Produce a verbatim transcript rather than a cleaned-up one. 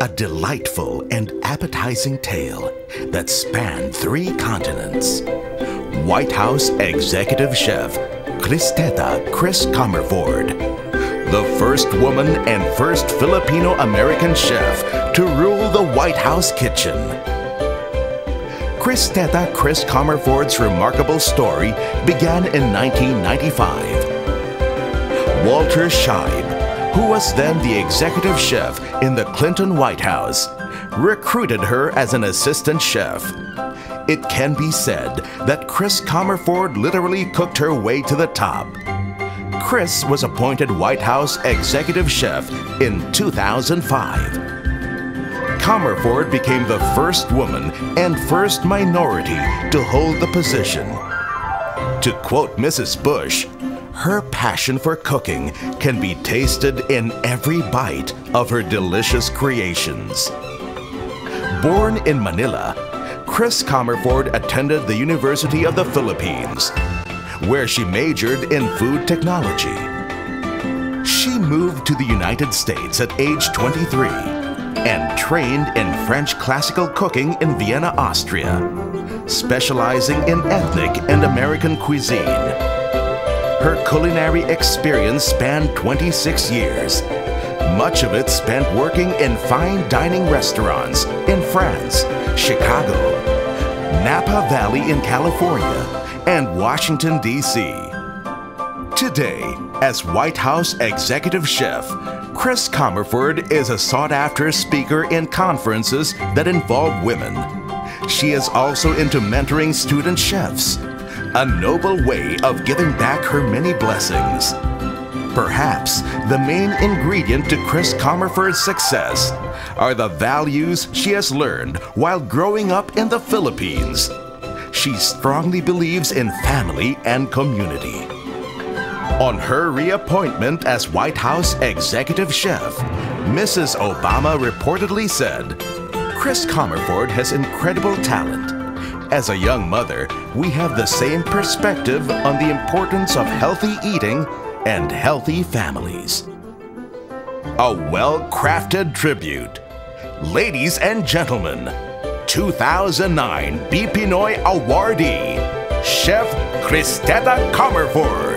a delightful and appetizing tale that spanned three continents. White House Executive Chef Cristeta Chris Comerford, the first woman and first Filipino-American chef to rule the White House kitchen. Cristeta Chris Comerford's remarkable story began in nineteen ninety-five. Walter Scheib, who was then the executive chef in the Clinton White House, recruited her as an assistant chef. It can be said that Chris Comerford literally cooked her way to the top. Chris was appointed White House executive chef in two thousand five. Comerford became the first woman and first minority to hold the position. To quote Missus Bush, her passion for cooking can be tasted in every bite of her delicious creations. Born in Manila, Chris Comerford attended the University of the Philippines, where she majored in food technology. She moved to the United States at age twenty-three. And trained in French classical cooking in Vienna, Austria, specializing in ethnic and American cuisine. Her culinary experience spanned twenty-six years, much of it spent working in fine dining restaurants in France, Chicago, Napa Valley in California, and Washington, D C Today, as White House Executive Chef, Chris Comerford is a sought-after speaker in conferences that involve women. She is also into mentoring student chefs, a noble way of giving back her many blessings. Perhaps the main ingredient to Chris Comerford's success are the values she has learned while growing up in the Philippines. She strongly believes in family and community. On her reappointment as White House Executive Chef, Missus Obama reportedly said, "Chris Comerford has incredible talent. As a young mother, we have the same perspective on the importance of healthy eating and healthy families." A well-crafted tribute. Ladies and gentlemen, two thousand nine BPInoy awardee, Chef Cristeta Comerford.